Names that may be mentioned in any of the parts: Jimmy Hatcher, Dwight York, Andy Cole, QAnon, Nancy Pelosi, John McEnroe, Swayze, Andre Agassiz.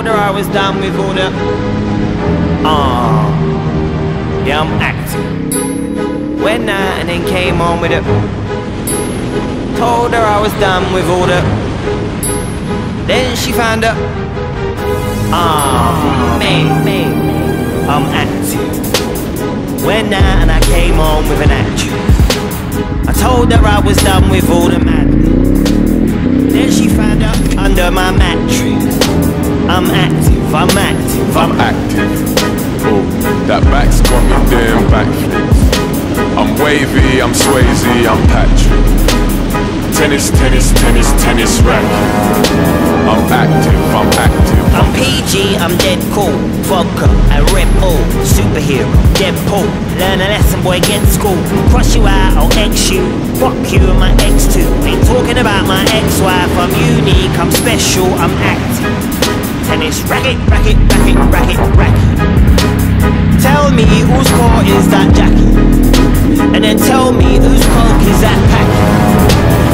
older I was done with all the... yeah, I'm acting. Went out and then came on with it. Told her I was done with all the... Then she found out... me. I'm acting. Went out and I came on with an action. I told her I was done with all the madness. Then she found out under my mattress. I'm active. Oh, that back's got me doing backflips. I'm wavy, I'm Swayze, I'm Patrick. Tennis racket. I'm active. I'm PG, I'm dead cool. Vodka, I rip all. Superhero, Deadpool. Learn a lesson, boy, get school. Cross you out, I'll X you. Fuck you and my ex too. Ain't talking about my ex-wife. I'm unique, I'm special, I'm active. Tennis racket. Tell me whose court is that jacket, and then tell me whose coke is that packet.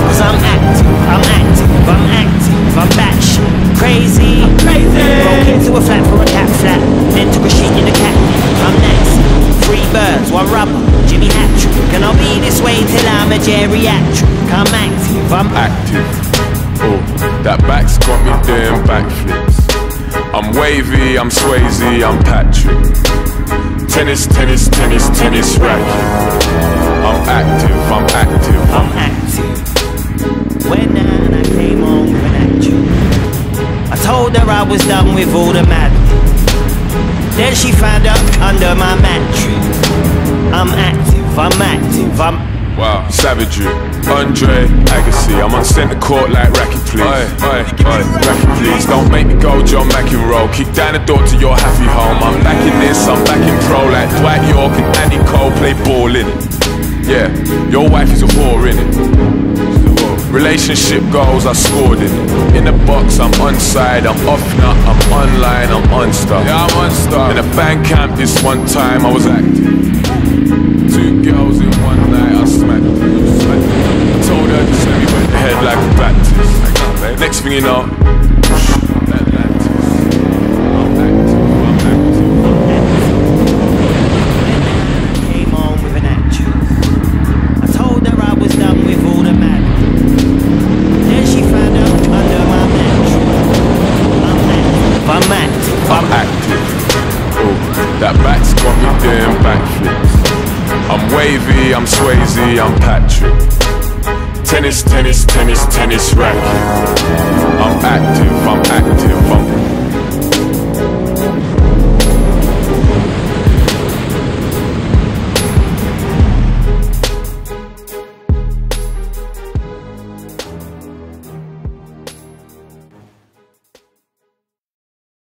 'Cause I'm active, I'm batshit crazy. Broke into a flat for a cat flat, then took a shit in a cat. I'm nasty, 3 birds, 1 rubber, Jimmy Hatcher. Can I be this way till I'm a geriatric? I'm active. Oh, that back's got me doing backflips. I'm wavy, I'm Swayze, I'm Patrick. Tennis racket. I'm active. Went out and I came on with an action. I told her I was done with all the madness. Then she found out under my mattress. I'm active. Wow, savage you, Andre Agassiz. I'm on centre court like Racket Please. Aye. Racket Please, don't make me go John McEnroe. Kick down the door to your happy home. I'm back in this, I'm back in pro like Dwight York and Andy Cole play ball in it. Yeah, your wife is a whore in it. Relationship goals, I scored in it. In the box, I'm onside, I'm off nut, I'm online, I'm unstuck. Yeah, I'm unstuck. In a band camp this one time, I was acting. 2 girls in one night, I smacked. I told her to send me by the head like a Baptist. Next thing you know, I'm active. Came on with an action. I told her I was done with all the madness. Then she found out under my mattress. I'm active. Oh, that back's got me doing backflips. I'm wavy, I'm Swayze, I'm Patrick. Tennis racket. I'm active.